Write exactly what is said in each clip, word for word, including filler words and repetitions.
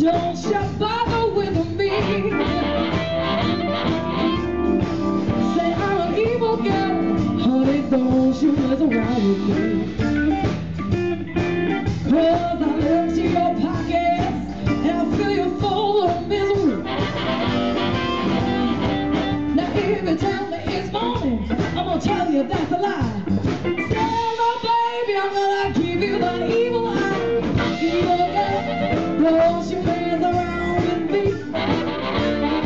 Don't you bother with me. Say I'm an evil girl, honey, don't you ever ride with me. 'Cause I look to your pockets and I feel you full of misery. Now every time that it's morning, I'm gonna tell you that's a lie. Say, oh baby, I'm gonna give you the evil eye. Evil girl, don't you mess around with me. 'Cause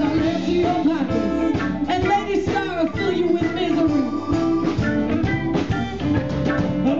I left you your pockets, and Lady Star will fill you with misery. On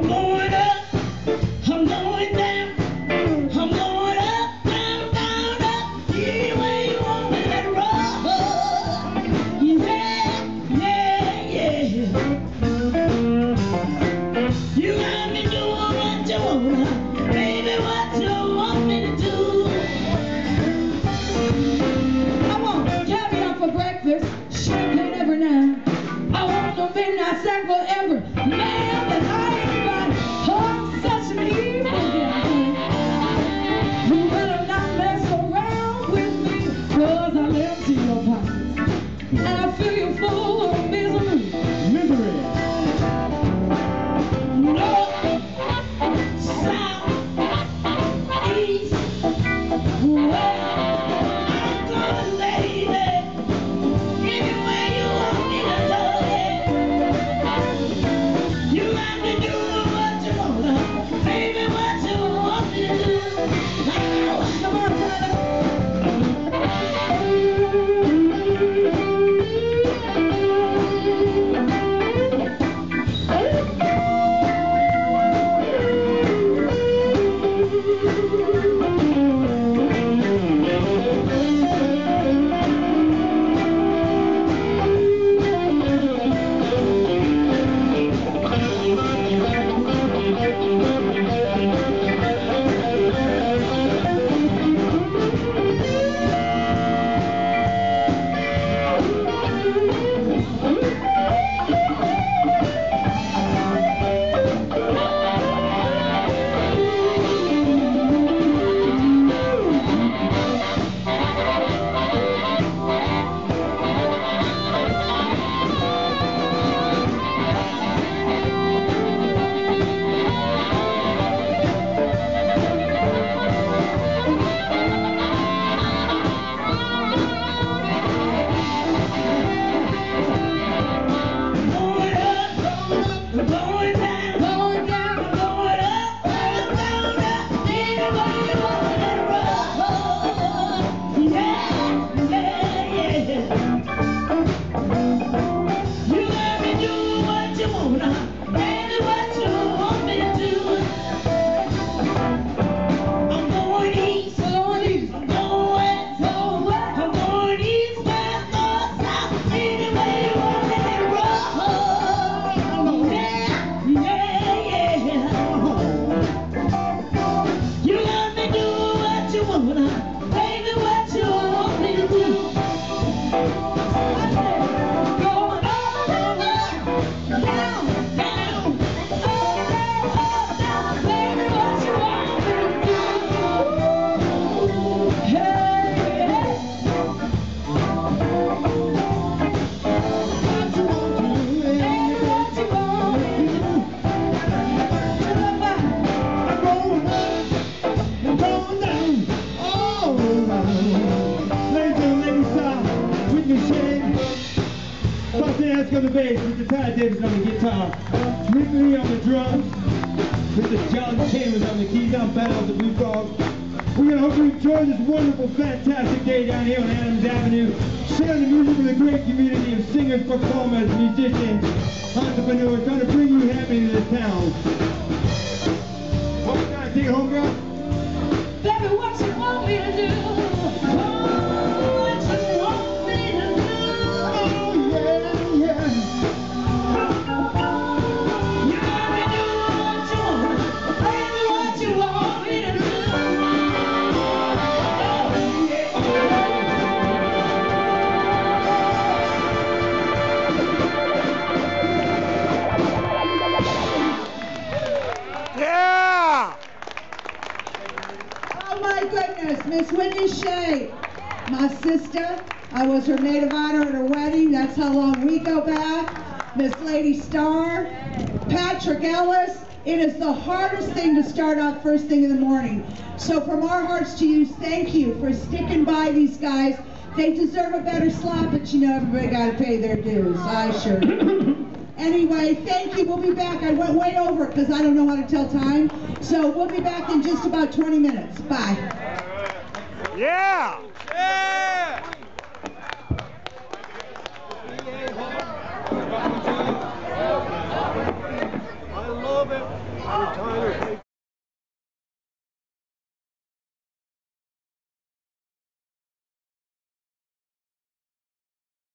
the bass, Mister Tyler Davidson on the guitar, Ric Lee on the drums, Mister John Chambers on the keys. I'm Battle of the BlueFrog. We're going to hope you enjoy this wonderful, fantastic day down here on Adams Avenue, sharing the music with a great community of singers, performers, musicians, entrepreneurs, trying to bring you happiness to this town. What we got to take home, girl? Baby, what you want me to do? my sister. I was her maid of honor at her wedding. That's how long we go back. Miss Lady Star, Patrick Ellis. It is the hardest thing to start off first thing in the morning. So from our hearts to you, thank you for sticking by these guys. They deserve a better slot, but you know everybody got to pay their dues. I sure do. Anyway, thank you. We'll be back. I went way over because I don't know how to tell time. So we'll be back in just about twenty minutes. Bye. Yeah. Yeah.